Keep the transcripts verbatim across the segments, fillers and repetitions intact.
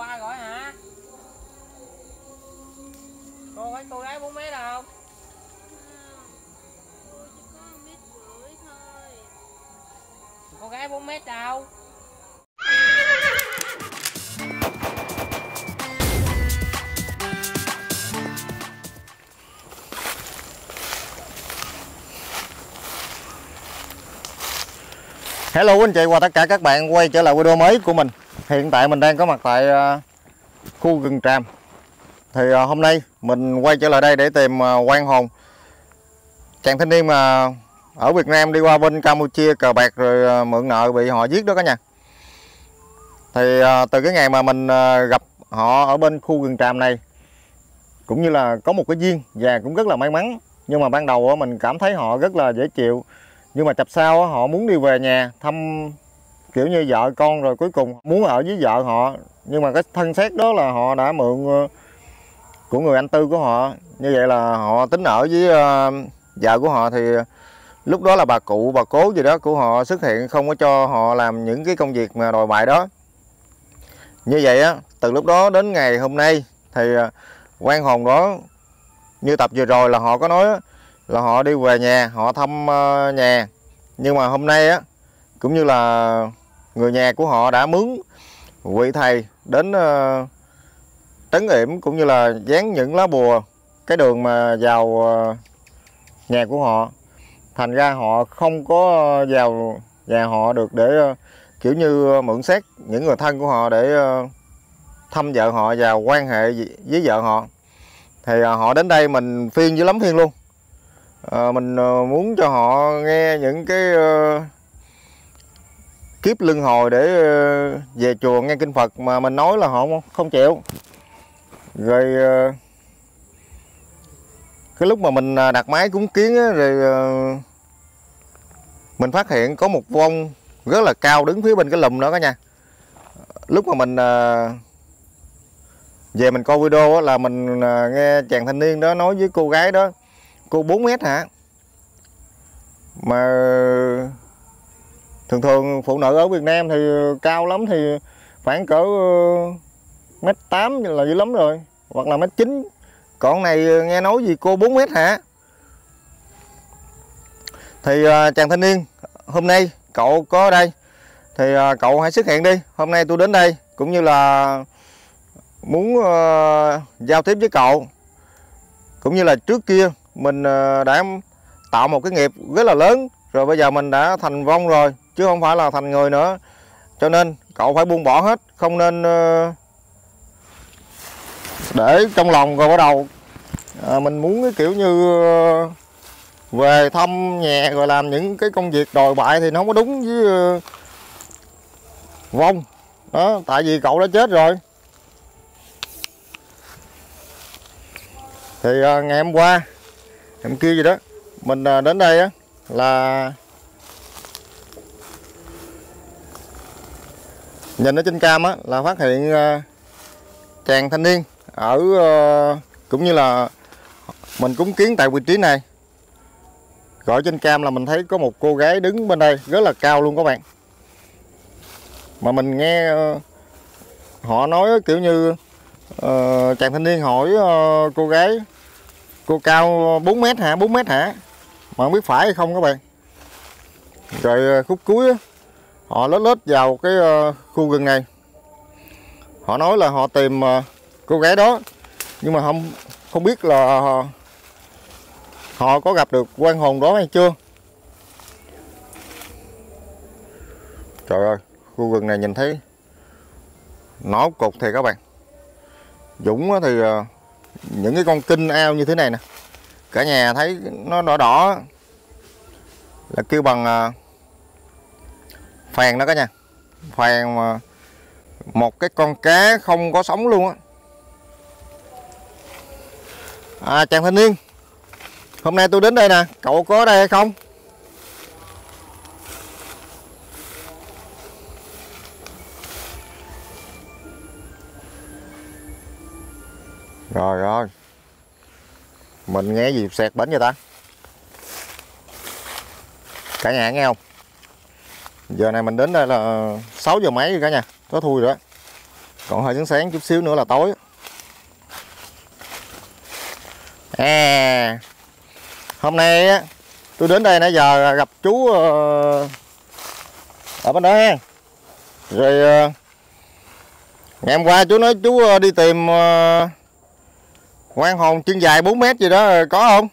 qua rồi hả? Cô thấy cô gái bốn mét đâu? Cô chỉ có một mét rưỡi thôi. Cô gái bốn mét đâu? Hello anh chị và tất cả các bạn quay trở lại video mới của mình. Hiện tại mình đang có mặt tại khu rừng Tràm. Thì hôm nay mình quay trở lại đây để tìm Quang Hồn, chàng thanh niên mà ở Việt Nam đi qua bên Campuchia cờ bạc rồi mượn nợ bị họ giết đó cả nhà. Thì từ cái ngày mà mình gặp họ ở bên khu rừng Tràm này, cũng như là có một cái duyên và cũng rất là may mắn. Nhưng mà ban đầu mình cảm thấy họ rất là dễ chịu, nhưng mà chập sau họ muốn đi về nhà thăm kiểu như vợ con, rồi cuối cùng muốn ở với vợ họ. Nhưng mà cái thân xét đó là họ đã mượn của người anh Tư của họ. Như vậy là họ tính ở với vợ của họ, thì lúc đó là bà cụ bà cố gì đó của họ xuất hiện, không có cho họ làm những cái công việc mà đòi bại đó. Như vậy á, từ lúc đó đến ngày hôm nay thì Quang Hồn đó, như tập vừa rồi là họ có nói là họ đi về nhà, họ thăm nhà. Nhưng mà hôm nay á, cũng như là người nhà của họ đã mướn vị thầy đến trấn yểm, cũng như là dán những lá bùa cái đường mà vào nhà của họ. Thành ra họ không có vào nhà họ được để kiểu như mượn xét những người thân của họ để thăm vợ họ và quan hệ với vợ họ. Thì họ đến đây mình phiên với lắm phiên luôn. À, mình muốn cho họ nghe những cái uh, kiếp luân hồi để uh, về chùa nghe kinh Phật, mà mình nói là họ không, không chịu. Rồi uh, cái lúc mà mình đặt máy cúng kiến á, rồi uh, mình phát hiện có một vong rất là cao đứng phía bên cái lùm đó cả nhà. Lúc mà mình uh, về mình coi video á, là mình uh, nghe chàng thanh niên đó nói với cô gái đó: cô bốn mét hả? Mà thường thường phụ nữ ở Việt Nam thì cao lắm thì khoảng cỡ mét tám là dữ lắm rồi, hoặc là mét chín. Còn này nghe nói gì cô bốn mét hả? Thì chàng thanh niên, hôm nay cậu có ở đây thì cậu hãy xuất hiện đi. Hôm nay tôi đến đây cũng như là muốn giao tiếp với cậu. Cũng như là trước kia mình đã tạo một cái nghiệp rất là lớn rồi, bây giờ mình đã thành vong rồi chứ không phải là thành người nữa, cho nên cậu phải buông bỏ hết, không nên để trong lòng. Rồi bắt đầu à, mình muốn cái kiểu như về thăm nhà rồi làm những cái công việc đồi bại thì nó không có đúng với vong đó, tại vì cậu đã chết rồi. Thì ngày hôm qua em kia gì đó mình đến đây á, là nhìn ở trên cam á là phát hiện chàng thanh niên ở, cũng như là mình cúng kiến tại vị trí này. Gọi trên cam là mình thấy có một cô gái đứng bên đây rất là cao luôn các bạn. Mà mình nghe họ nói kiểu như chàng thanh niên hỏi cô gái: cô cao bốn mét hả? bốn mét hả? Mà không biết phải hay không các bạn. Rồi khúc cuối họ lết lết vào cái khu rừng này. Họ nói là họ tìm cô gái đó, nhưng mà không không biết là họ có gặp được Quang Hồn đó hay chưa. Trời ơi, khu rừng này nhìn thấy nó cục thì các bạn. Dũng thì những cái con kinh ao như thế này nè, cả nhà thấy nó đỏ đỏ là kêu bằng phèn đó cả nhà. Phèn mà một cái con cá không có sống luôn á. À, chàng thanh niên, hôm nay tôi đến đây nè, cậu có ở đây hay không? Rồi rồi, mình nghe gì sẹt bánh vậy ta? Cả nhà nghe không? Giờ này mình đến đây là sáu giờ mấy rồi cả nhà, có thui rồi đó. Còn hơi sáng sáng chút xíu nữa là tối. À, hôm nay á, tôi đến đây nãy giờ gặp chú ở bên đó ha. Rồi ngày hôm qua chú nói chú đi tìm quan hồn chân dài bốn mét gì đó, có không?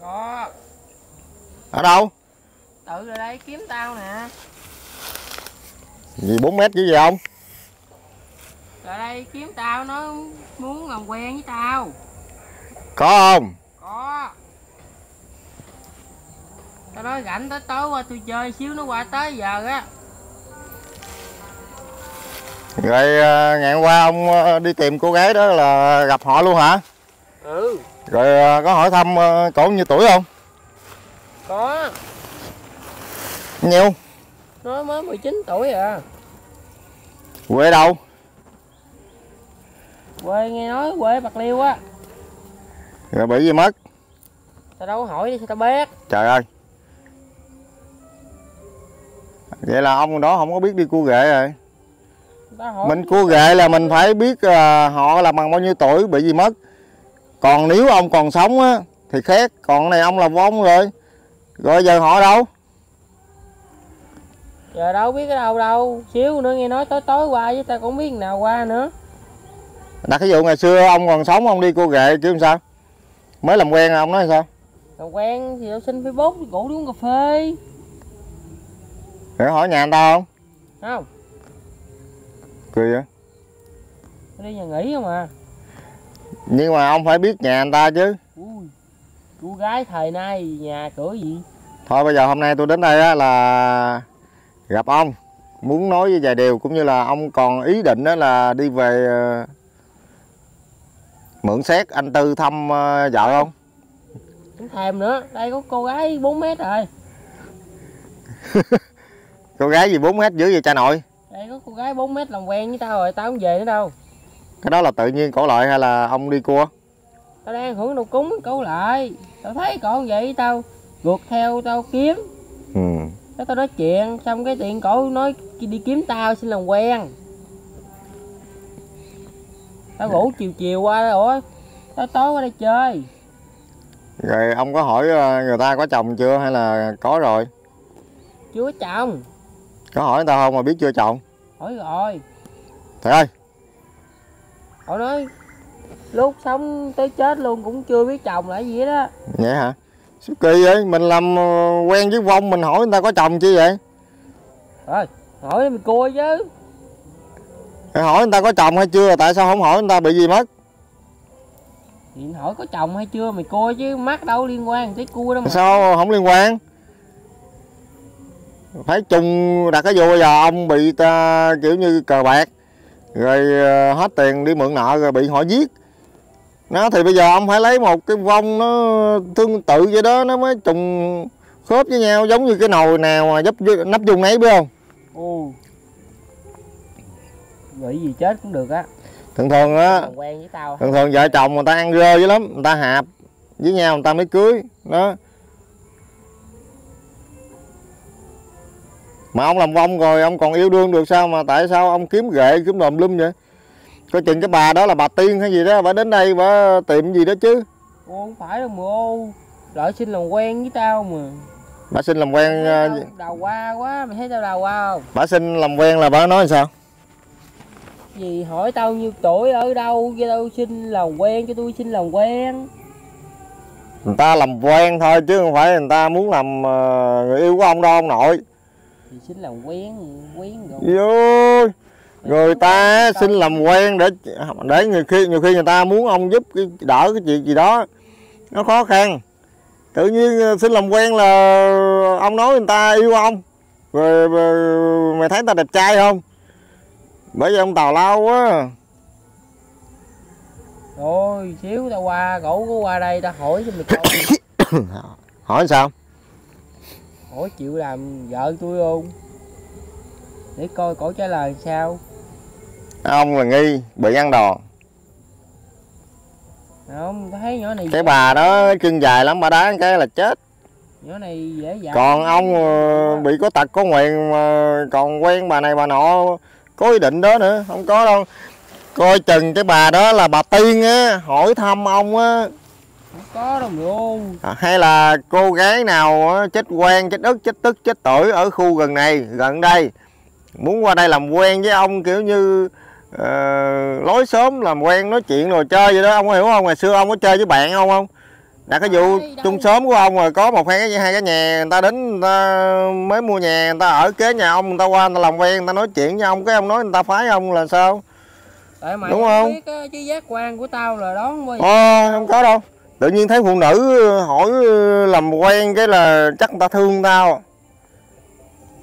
Có. Ở đâu? Tự ra đây kiếm tao nè. Gì bốn mét chứ gì không? Ở đây kiếm tao, nó muốn làm quen với tao. Có không? Có. Tao nói rảnh tới tối qua tôi chơi xíu, nó qua tới giờ á. Rồi ngày hôm qua ông đi tìm cô gái đó là gặp họ luôn hả? Ừ. Rồi có hỏi thăm cổ như tuổi không? Có. Nhiêu? Nó mới mười chín tuổi à. Quê đâu? Quê nghe nói quê Bạc Liêu á. Rồi bởi gì mất? Tao đâu có hỏi đi sao tao biết. Trời ơi. Vậy là ông đó không có biết đi cua ghệ rồi. Mình cua ghệ là mình phải biết uh, họ là bằng bao nhiêu tuổi, bị gì mất. Còn nếu ông còn sống á thì khác, còn này ông là vong rồi. Rồi giờ họ đâu? Giờ đâu biết cái đâu đâu, xíu nữa nghe nói tối tối qua với ta cũng biết nào qua nữa. Đặt cái vụ ngày xưa ông còn sống ông đi cua ghệ chứ sao? Mới làm quen ông nói sao? Làm quen thì tao xin Facebook cổ đi uống cà phê. Rồi hỏi nhà anh ta không? Không. Cười vậy? Tôi đi nhà nghỉ không à. Nhưng mà ông phải biết nhà anh ta chứ. Ui, cô gái thời nay nhà cửa gì. Thôi bây giờ hôm nay tôi đến đây á là gặp ông, muốn nói với vài điều, cũng như là ông còn ý định đó là đi về mượn xét anh Tư thăm vợ không? Cũng thèm nữa, đây có cô gái bốn mét rồi. Cô gái gì bốn mét dữ vậy cha nội? Đây có cô gái bốn mét làm quen với tao rồi, tao không về nữa đâu. Cái đó là tự nhiên cổ lại hay là ông đi cua? Tao đang hưởng đồ cúng cổ lại. Tao thấy cổ không vậy, tao gượt theo tao kiếm. Ừ. Cái tao nói chuyện, xong cái tiện cổ nói đi kiếm tao xin làm quen. Tao ngủ chiều chiều qua, ủa tao tối qua đây chơi. Rồi ông có hỏi người ta có chồng chưa hay là có rồi? Chưa có chồng. Có hỏi người ta không mà biết chưa chồng? Hỏi rồi. Trời ơi. Họ nói lúc sống tới chết luôn cũng chưa biết chồng là gì hết á. Vậy hả? Sao kỳ vậy? Mình làm quen với vong mình hỏi người ta có chồng chi vậy? Rồi, hỏi mình cua chứ. Hỏi người ta có chồng hay chưa, tại sao không hỏi người ta bị gì mất? Thì hỏi có chồng hay chưa mày coi chứ, mắc đâu liên quan tới cua đâu mà. Sao không liên quan? Phải chung đặt cái vô giờ ông bị ta, kiểu như cờ bạc, rồi hết tiền đi mượn nợ rồi bị họ giết. Nó thì bây giờ ông phải lấy một cái vong nó tương tự vậy đó, nó mới trùng khớp với nhau, giống như cái nồi nào mà dấp nắp dùng nấy biết không? Ừ. Nghĩ gì chết cũng được á. Thường thường á, thường thường vợ chồng người ta ăn rơ dữ lắm, người ta hạp với nhau người ta mới cưới đó. Mà ông làm vong rồi ông còn yêu đương được sao, mà tại sao ông kiếm ghệ kiếm đồm lum vậy? Coi chừng cái bà đó là bà tiên hay gì đó, bà đến đây bà tìm gì đó chứ. Ô, không phải đâu mà ô, đợi xin làm quen với tao mà. Bà xin làm quen tao đào hoa quá, mày thấy tao đào hoa không? Bà xin làm quen là bà nói sao? Gì hỏi tao nhiêu tuổi ở đâu cho tao xin làm quen, cho tôi xin làm quen. Người ta làm quen thôi chứ không phải người ta muốn làm người yêu của ông đâu ông nội. Thì xin làm quen, quen rồi. Vui. Người ta xin làm quen để để nhiều khi nhiều khi người ta muốn ông giúp cái đỡ cái chuyện gì đó nó khó khăn. Tự nhiên xin làm quen là ông nói người ta yêu ông. Rồi mày thấy ta đẹp trai không? Bởi vì ông tào lao quá. Ôi xíu tao qua, cậu có qua đây tao hỏi cho mày coi. Hỏi sao? Hỏi chịu làm vợ tôi không? Để coi cổ trả lời sao. Ông là nghi bị ăn đòn. Không, thấy nhỏ này. Cái bà đó chân dài lắm, bà đá cái là chết. Nhỏ này dễ dàng. Còn ông bị có tật có nguyện mà còn quen bà này bà nọ có ý định đó nữa, không có đâu. Coi chừng cái bà đó là bà Tiên á, hỏi thăm ông á. Không có đâu luôn. À, hay là cô gái nào chết quen, chết ức, chết tức, chết tưởi ở khu gần này, gần đây, muốn qua đây làm quen với ông kiểu như uh, lối xóm, làm quen nói chuyện rồi chơi vậy đó. Ông có hiểu không? Ngày xưa ông có chơi với bạn ông không? Đã cái vụ chung xóm của ông rồi, có một hai hai cái nhà người ta đến, người ta mới mua nhà, người ta ở kế nhà ông, người ta qua người ta làm quen, người ta nói chuyện với ông, cái ông nói người ta phái ông là sao? Tại mày đúng không? Biết chứ giác quan của tao là đón bây. Ờ, không có đâu. Tự nhiên thấy phụ nữ hỏi làm quen cái là chắc người ta thương tao.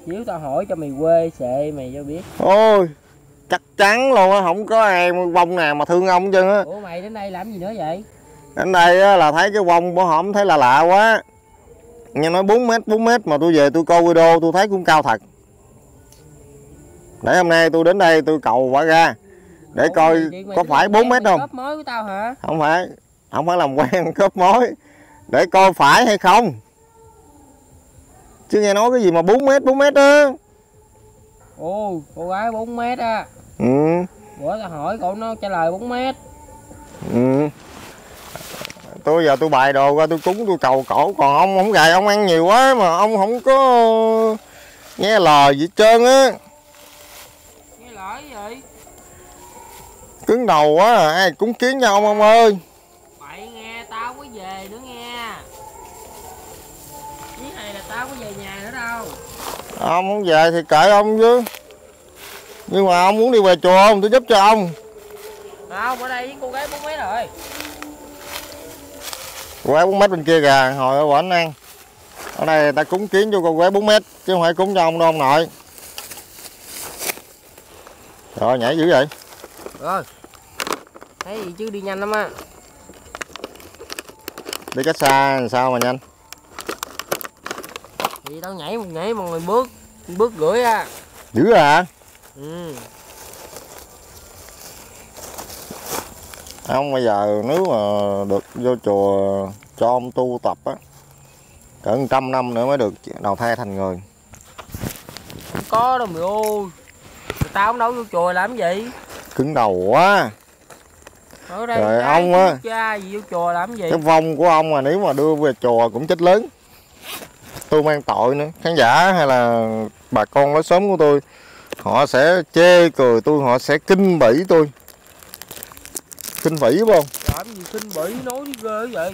Nếu tao hỏi cho mày quê xệ mày cho biết. Ôi, chắc chắn luôn á, không có ai vong nào mà thương ông chứ á. Ủa mày đến đây làm gì nữa vậy? Đến đây là thấy cái vong của hổng thấy là lạ quá. Nghe nói bốn mét bốn mét mà tôi về tôi coi video tôi thấy cũng cao thật. Để hôm nay tôi đến đây tôi cầu quả ra. Để ủa, coi có phải bốn mét không? Cóp mối của tao hả? Không phải, không phải làm quen cóp mối. Để coi phải hay không. Chứ nghe nói cái gì mà bốn mét bốn mét đó. Ồ, cô gái bốn mét á. Ừ. Bữa tao hỏi cậu nó trả lời bốn mét. Ừ. Tôi giờ tôi bày đồ ra tôi cúng tôi cầu cổ, còn ông không gài, ông ăn nhiều quá mà ông không có nghe lời gì hết trơn á. Nghe lời gì? Cứng đầu quá à, ai cúng kiến cho ông ông ơi. Bậy nghe, tao có về nữa nghe. Cái này là tao có về nhà nữa đâu. Ông muốn về thì kệ ông chứ. Nhưng mà ông muốn đi về chùa không? Tôi giúp cho ông. Không, ở đây với cô gái bốn mét rồi. Cô gái bốn mét bên kia kìa, hồi ở bển ăn. Ở đây ta cúng kiến cho cô gái bốn mét chứ không phải cúng cho ông đâu ông nội. Rồi nhảy dữ vậy. Rồi. Thấy gì chứ đi nhanh lắm á. Đi cách xa sao mà nhanh. Thì tao nhảy một nhảy mà người bước, bước rưỡi á. Dữ à? Ừ. Không bây giờ nếu mà được vô chùa cho ông tu tập á, cỡ một trăm năm nữa mới được đầu thai thành người. Không có đâu mày ơi. Tao không đâu vô chùa làm gì. Cứng đầu quá. Ở đây rồi ông á, cha gì vô chùa làm gì? Cái vong của ông mà nếu mà đưa về chùa cũng chết lớn. Tôi mang tội nữa, khán giả hay là bà con lối xóm của tôi, họ sẽ chê cười tôi, họ sẽ kinh bỉ tôi. Kinh bỉ đúng không? Làm gì kinh bỉ nói ghê vậy.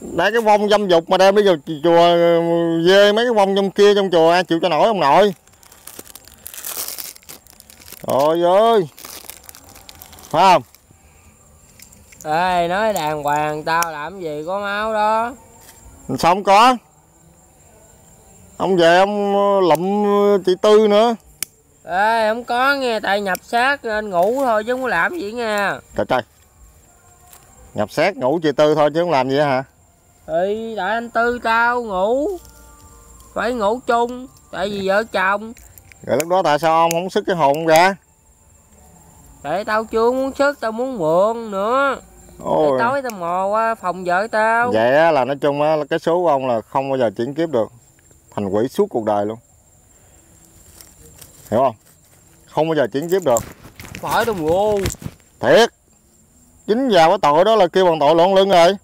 Đã cái vong dâm dục mà đem đi vào chùa dê mấy cái vong trong kia trong chùa ai chịu cho nổi ông nội. Trời ơi. Phải không? Ê, nói đàng hoàng tao làm gì có máu đó. Sao không có? Ông về ông lụm chị Tư nữa. Ê, không có nghe, tại nhập xác nên ngủ thôi chứ không có làm gì nha. Trời trời. Nhập xác ngủ chị Tư thôi chứ không làm gì hả? Ừ, tại anh Tư tao ngủ. Phải ngủ chung, tại vì vợ chồng. Rồi lúc đó tại sao ông không sức cái hồn ra? Tại tao chưa muốn sức, tao muốn mượn nữa. Ôi. Tối tao mò qua phòng vợ tao. Vậy á, là nói chung á, cái số của ông là không bao giờ chuyển kiếp được. Thành quỷ suốt cuộc đời luôn. Hiểu không? Không bao giờ chuyển kiếp được. Phải đâu ngô. Thiệt. Chính vào cái tội đó là kêu bằng tội loạn lưng rồi.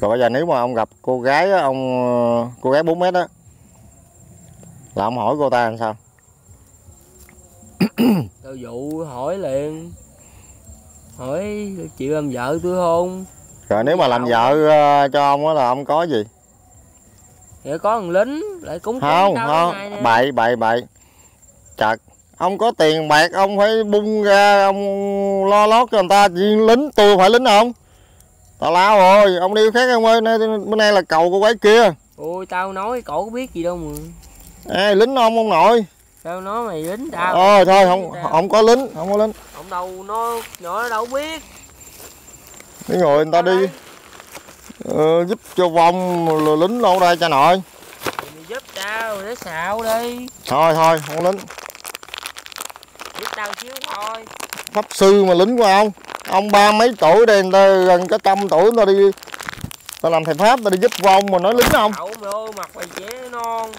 Rồi bây giờ nếu mà ông gặp cô gái đó, ông cô gái bốn mét đó là ông hỏi cô ta làm sao? Tao dụ hỏi liền. Hỏi chịu làm vợ tôi không? Rồi nếu mà làm vợ cho ông đó là ông có gì? Vậy có thằng lính lại cúng không, không. Bậy bậy bậy. Chật. Ông có tiền bạc ông phải bung ra ông lo lót cho người ta. Lính tôi phải lính không? Tao lao rồi, ông đi khác ông ơi, bữa nay là cầu cô gái kia. Ôi tao nói cổ có biết gì đâu mà. Ê, lính ông ông nội. Tao nói mày lính tao. Ờ thôi không tao. Không có lính, không có lính. Ông đâu nó nhỏ nó đâu biết. Đi rồi người ta đi ờ, giúp cho vong lừa lính lâu đây cha nội. Mày giúp tao để xạo đi. Thôi thôi, không có lính. Giúp tao xíu thôi. pháp sư mà lính của ông ông ba mấy tuổi đây, người ta gần cái trăm tuổi, người ta đi ta làm thầy pháp, ta đi giúp ông mà nói lính không. Mặt mày trẻ non,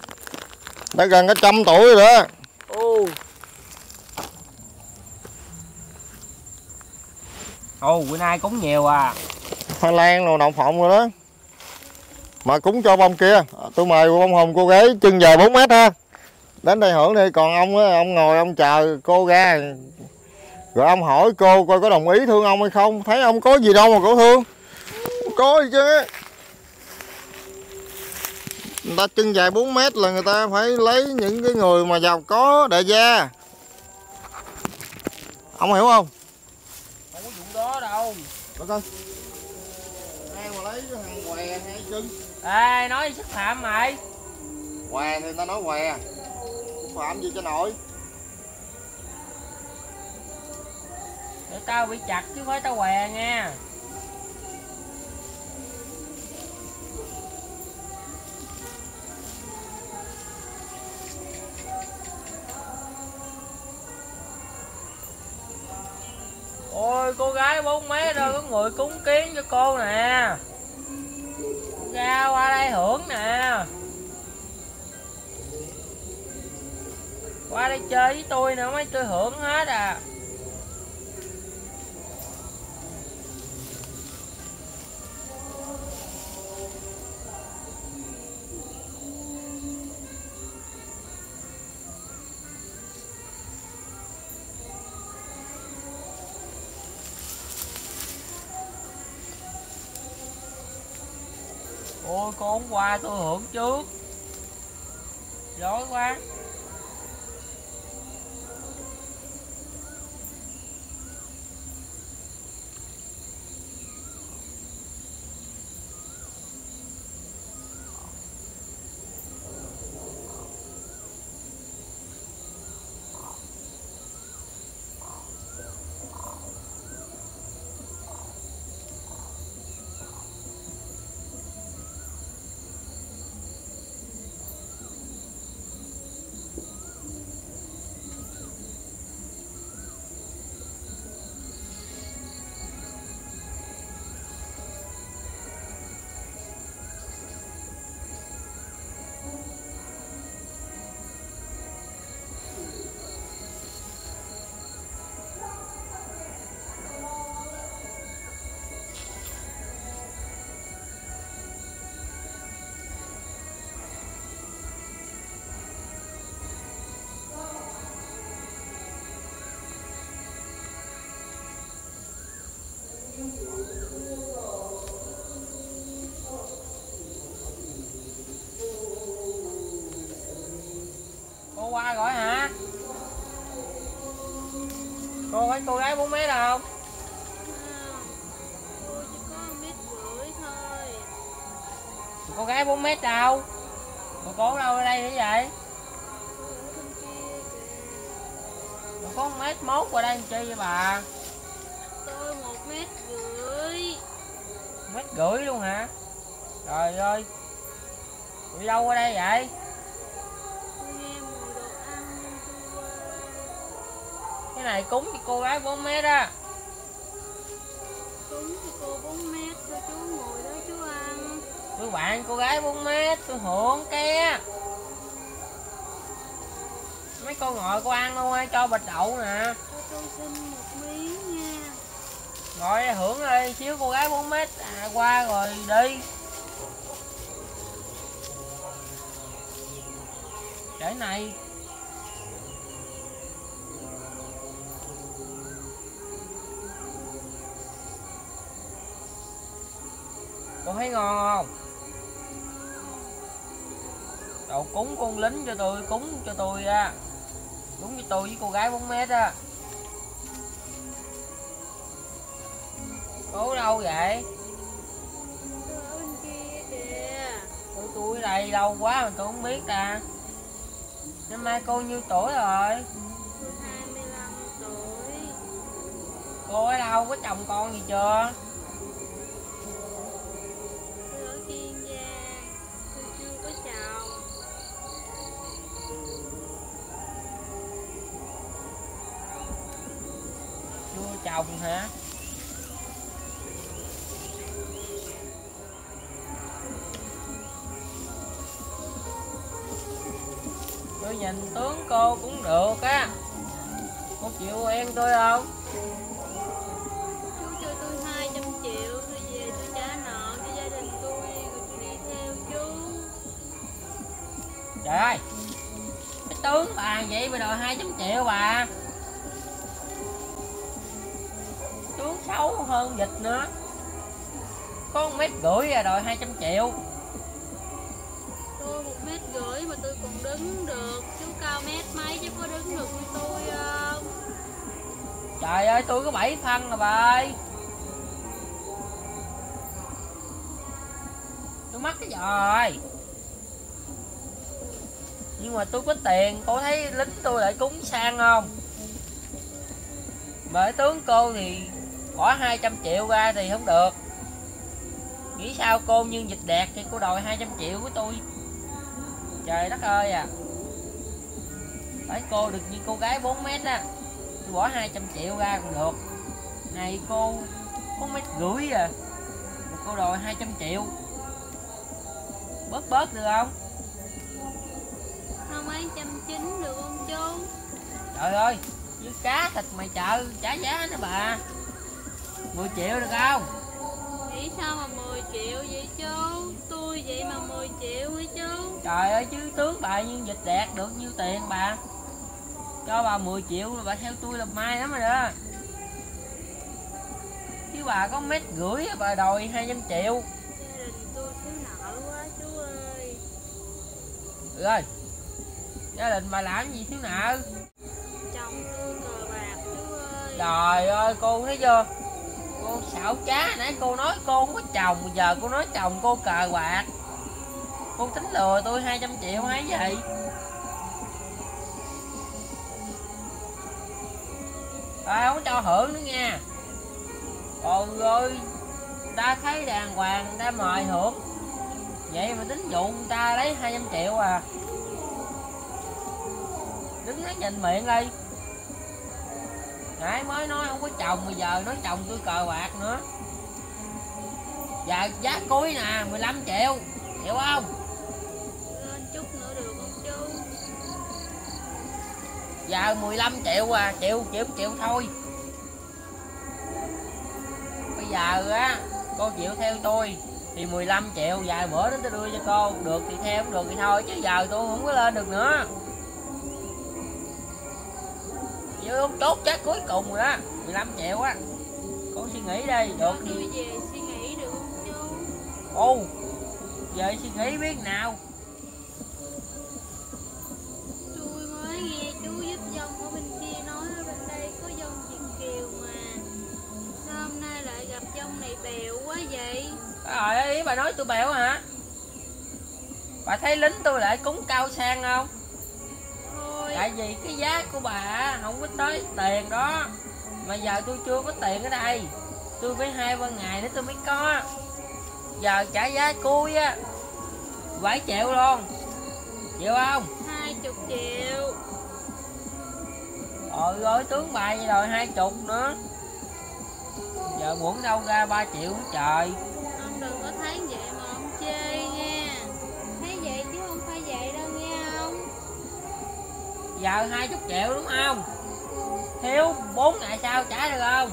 đã gần cái trăm tuổi rồi đó. Ô ô, bữa nay cúng nhiều à, hoa lan rồi đậu phộng rồi đó, mà cúng cho bông kia. Tôi mời bông hồng cô gái chân dài bốn mét ha, đến đây hưởng đi. Còn ông á, ông ngồi ông chờ cô ra rồi ông hỏi cô coi có đồng ý thương ông hay không. Thấy ông có gì đâu mà cổ thương, có gì chứ. Người ta chân dài bốn mét là người ta phải lấy những cái người mà giàu có đại gia, ông hiểu không? Không có dụng đó đâu. Được không? Ai mà lấy thằng què hay chân. Ê, nói xúc phạm mày. Què thì người ta nói què, xúc phạm gì cho nội. Để tao bị chặt chứ phải tao què nha. Ôi, cô gái bốn mét rồi, có người cúng kiến cho cô nè, ra qua đây hưởng nè, qua đây chơi với tôi nữa mấy tôi hưởng hết à. Ôi, cô không qua tôi hưởng trước, giỏi quá. Cô qua gọi hả? Cô phải cô gái bốn mét đâu. Cô chỉ có một mét rưỡi thôi. Cô gái bốn mét đâu? Cô cố đâu ở đây thế vậy? Cô có một mét mốt qua đây chơi với bà. Tôi một mét rưỡi. một mét rưỡi luôn hả? Trời ơi, cô đi đâu qua đây vậy? Cái này cúng cho cô gái bốn mét á. Cúng cho cô bốn mét cho chú ngồi đó chú ăn. Tôi bạn cô gái bốn mét, tôi hưởng kia. Mấy cô ngồi cô ăn luôn ơi, cho bịch đậu nè. Cho tôi xin một miếng nha. Ngồi hưởng đi, xíu cô gái bốn mét à, qua rồi đi. Để này cô thấy ngon không? Đồ cúng con lính cho tôi, cúng cho tôi á, cúng cho tôi với cô gái bốn mét á. Cô đâu vậy? Tôi bên kia kìa. Tôi tôi đây lâu quá mà tôi không biết ta. Năm nay cô nhiêu tuổi rồi? hai mươi lăm tuổi. Cô ở đâu, có chồng con gì chưa? không hả? Tôi nhìn tướng cô cũng được á. Cô chịu em tôi không? Chú cho tôi hai trăm triệu, tôi về tôi trả nợ cho gia đình tôi rồi tôi đi theo chú. Trời ơi, cái tướng bà vậy mà đòi hai trăm triệu bà. Tướng xấu hơn vịt nữa. Có một mét rưỡi à đòi hai trăm triệu. Tôi một mét rưỡi mà tôi còn đứng được. Chú cao mét mấy chứ có đứng được như tôi không? Trời ơi, tôi có bảy phân rồi bà ơi. Tôi mắc cái giò rồi. Nhưng mà tôi có tiền, cô thấy lính tôi lại cúng sang không? Bởi tướng cô thì bỏ hai trăm triệu ra thì không được. Nghĩ sao cô nhưng dịch đẹp thì cô đòi hai trăm triệu của tôi. Trời đất ơi à. Phải cô được như cô gái bốn mét á. Tôi bỏ hai trăm triệu ra còn được. Này cô có mét rưỡi à. Mà cô đòi hai trăm triệu. Bớt bớt được không? Không ăn một trăm chín mươi được không chú? Trời ơi, với cá thịt mày chợ trả giá nữa bà. mười triệu được không? Nghĩ sao mà mười triệu vậy chú? Tôi vậy mà mười triệu hả chú? Trời ơi chứ tướng bà nhưng dịch đạt được nhiêu tiền bà. Cho bà mười triệu là bà theo tôi là may lắm rồi đó. Chứ bà có mét rưỡi bà đòi hai trăm triệu. Gia đình tôi thiếu nợ quá chú ơi. Được rồi, gia đình bà làm gì thiếu nợ? Chồng tôi cờ bạc chú ơi. Trời ơi cô thấy chưa? Cô xảo trá, nãy cô nói cô không có chồng, bây giờ cô nói chồng cô cờ bạc. Cô tính lừa tôi hai trăm triệu hay gì? À, không cho hưởng nữa nha. Còn rồi ta thấy đàng hoàng ta mời hưởng. Vậy mà tính dụ người ta lấy hai trăm triệu à. Đứng đó nhìn miệng đi. Nãy mới nói không có chồng, bây giờ nói chồng tôi cờ bạc nữa. Và giá cuối nè, mười lăm triệu. Hiểu không? Lên chút nữa được không chú? Giờ mười lăm triệu à, chịu, chịu, chịu thôi. Bây giờ á, cô chịu theo tôi thì mười lăm triệu, vài bữa đến tôi đưa cho cô. Được thì theo, không được thì thôi, chứ giờ tôi không có lên được nữa. Chứ không chốt chết cuối cùng rồi đó, mười lăm triệu á. Cô suy nghĩ đi, được thì... Tôi về suy nghĩ được không chú? Ồ, về suy nghĩ biết nào. Tôi mới nghe chú giúp dông ở bên kia nói ở bên đây có dông Việt Kiều mà. Sao hôm nay lại gặp dông này bèo quá vậy? Trời ơi, ý bà nói tôi bèo hả? Bà thấy lính tôi lại cúng cao sang không? Tại vì cái giá của bà không có tới tiền đó. Mà giờ tôi chưa có tiền ở đây. Tôi phải hai ba ngày nữa tôi mới có. Giờ trả giá cuối á bảy triệu luôn. Chịu không? Hai mươi triệu. Trời ơi tướng bà vậy rồi hai chục nữa. Giờ muốn đâu ra ba triệu nữa trời. Ông đừng có thấy vậy mà ông chê nghe. Thấy vậy chứ không phải vậy đâu nghe ông. Giờ hai mươi triệu đúng không? Thiếu bốn ngày sau trả được không?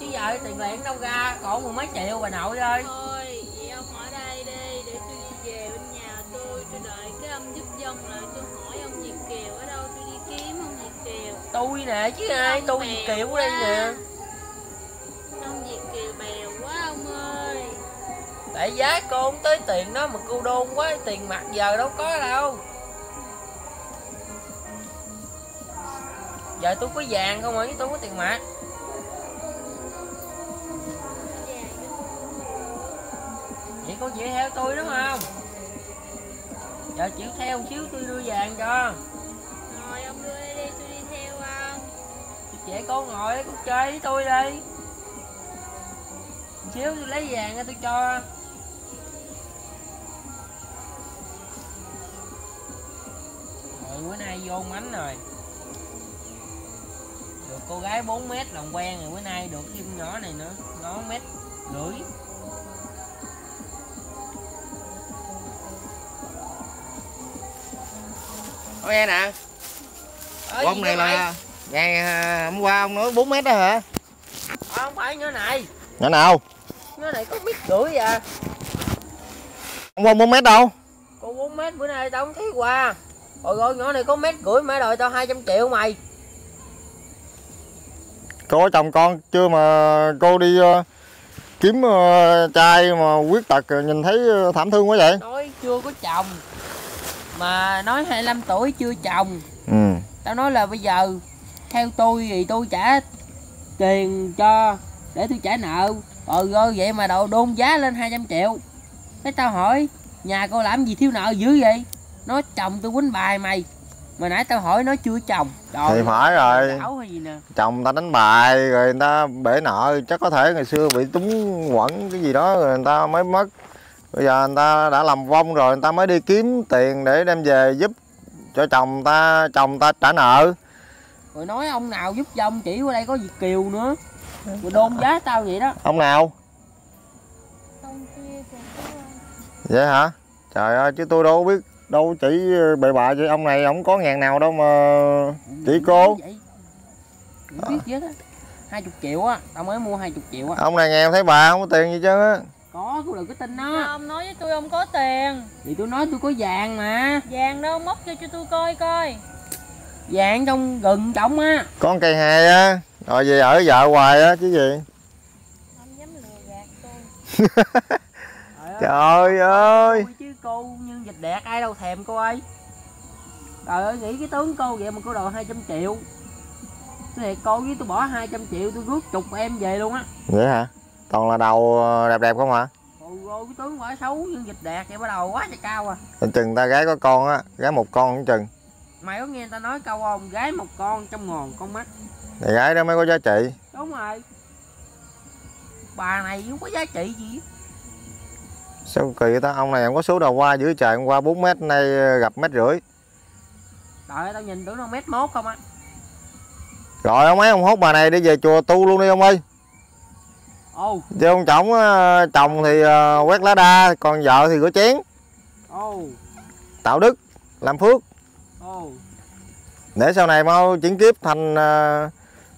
Chứ giờ tiền viện đâu ra, còn mười mấy triệu bà nội ơi. Thôi, vậy ông ở đây đi, để tôi đi về bên nhà tôi. Tôi đợi cái ông giúp dông lại tôi hỏi ông Việt Kiều ở đâu, tôi đi kiếm ông Việt Kiều. Tôi nè chứ ai, tôi Việt Kiều ở đây nè. Ông Việt Kiều bèo quá ông ơi. Tại giá cô không tới tiền đó mà cô đôn quá, tiền mặt giờ đâu có đâu. Giờ tôi có vàng không ạ, chứ tôi có tiền mặt. Vậy cô chịu theo tôi đúng không? Giờ chịu theo một xíu tôi đưa vàng cho. Rồi ông đưa đi, tôi đi theo ông. Vậy cô ngồi đấy, cô chơi với tôi đi. Một xíu tôi lấy vàng ra tôi cho. Rồi bữa nay vô mánh rồi. Được cô gái bốn mét làm quen rồi, bữa nay được thêm nhỏ này nữa, nó mét rưỡi. Ôi nghe nè. Ê, ông này là ngày hôm qua ông nói bốn mét đó hả? Ờ, không phải nữa này. Nhỏ nào? Nó này có mét rưỡi à. Ông qua bốn mét đâu? Cô bốn mét bữa nay tao không thấy qua. Ôi rồi nhỏ này có mét rưỡi mà đòi tao hai trăm triệu mày. Cô có chồng con chưa mà cô đi uh, kiếm uh, trai mà khuyết tật nhìn thấy thảm thương quá vậy? Nói chưa có chồng mà nói hai mươi lăm tuổi chưa chồng. Ừ. Tao nói là bây giờ theo tôi thì tôi trả tiền cho để tôi trả nợ. Rồi rồi vậy mà đồ đôn giá lên hai trăm triệu. Cái tao hỏi nhà cô làm gì thiếu nợ dữ vậy? Nói chồng tôi quýnh bài mày. Mà nãy tao hỏi nó chưa chồng. Trời thì phải rồi gì nè. Chồng ta đánh bài rồi người ta bể nợ. Chắc có thể ngày xưa bị túng quẩn cái gì đó rồi người ta mới mất. Bây giờ người ta đã làm vong rồi, người ta mới đi kiếm tiền để đem về giúp cho chồng ta, chồng ta trả nợ. Rồi nói ông nào giúp cho ông chỉ qua đây có Việt Kiều nữa. Rồi đôn giá tao vậy đó. Ông nào? Ông kia kìa. Vậy hả? Trời ơi chứ tôi đâu biết. Đâu chỉ bậy bạ vậy, ông này ổng có ngàn nào đâu mà chỉ cô. Không biết hết á. hai mươi triệu á, tao mới mua hai mươi triệu á. Ông này nghèo thấy bà không có tiền gì chứ á. Có, tôi đừng có tin nó. Ông nói với tôi không có tiền. Thì tôi nói tôi có vàng mà. Vàng đâu, móc cho cho tôi coi coi. Vàng trong rừng trồng á. Con cây hề á, rồi về ở vợ hoài á chứ gì. Không dám lừa gạt tôi. Trời ơi. Cô nhân dịch đẹp ai đâu thèm cô ơi. Trời ơi nghĩ cái tướng cô vậy mà cô đòi hai trăm triệu. Thế thì cô với tôi bỏ hai trăm triệu tôi rước chục em về luôn á. Vậy hả? Toàn là đầu đẹp đẹp không hả? Ôi ôi cái tướng quả xấu nhân dịch đẹp vậy bắt đầu quá trời cao à. Chừng ta gái có con á, gái một con cũng chừng. Mày có nghe người ta nói câu không? Gái một con trong ngòn con mắt. Thì gái đó mới có giá trị. Đúng rồi. Bà này không có giá trị gì. Sao kỳ ta, ông này không có số đầu qua dưới trời, hôm qua bốn mét nay gặp mét rưỡi. Trời tao nhìn tưởng nó mét mốt không á. Rồi ông ấy ông hốt bà này đi về chùa tu luôn đi ông ơi. Ồ. Chứ ông chồng chồng thì quét lá đa, còn vợ thì rửa chén. Ồ. Tạo đức, làm phước. Ồ. Để sau này mau chuyển kiếp thành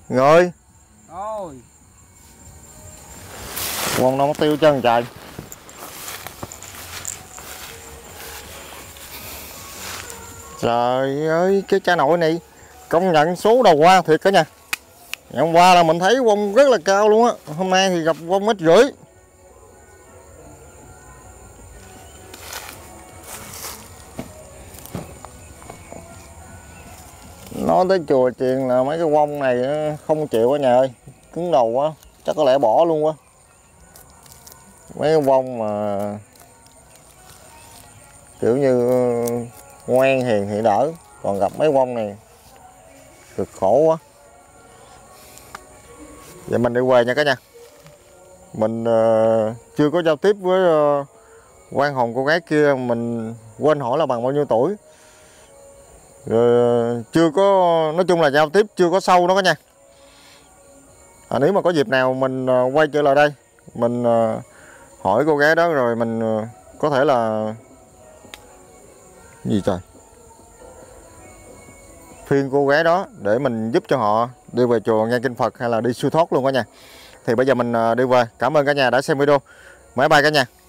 người. Ôi. Quần đâu mất tiêu chân trời. Trời ơi, cái cha nội này công nhận số đầu qua thiệt cả nha. Ngày hôm qua là mình thấy vông rất là cao luôn á. Hôm nay thì gặp vông mét rưỡi. Nói tới chùa chuyện là mấy cái vông này không chịu quá nhà ơi. Cứng đầu quá, chắc có lẽ bỏ luôn quá. Mấy cái vông mà kiểu như ngoan hiền thì đỡ, còn gặp mấy vong này cực khổ quá. Vậy mình đi về nha cả nhà. Mình uh, chưa có giao tiếp với uh, quan hồn cô gái kia, mình quên hỏi là bằng bao nhiêu tuổi. Rồi uh, chưa có, nói chung là giao tiếp chưa có sâu đó cả nhà. À, nếu mà có dịp nào mình uh, quay trở lại đây, mình uh, hỏi cô gái đó rồi mình uh, có thể là gì trời phiên cô gái đó để mình giúp cho họ đi về chùa nghe kinh Phật hay là đi siêu thoát luôn cả nhà. Thì bây giờ mình đi về. Cảm ơn cả nhà đã xem video. Bye bye cả nhà.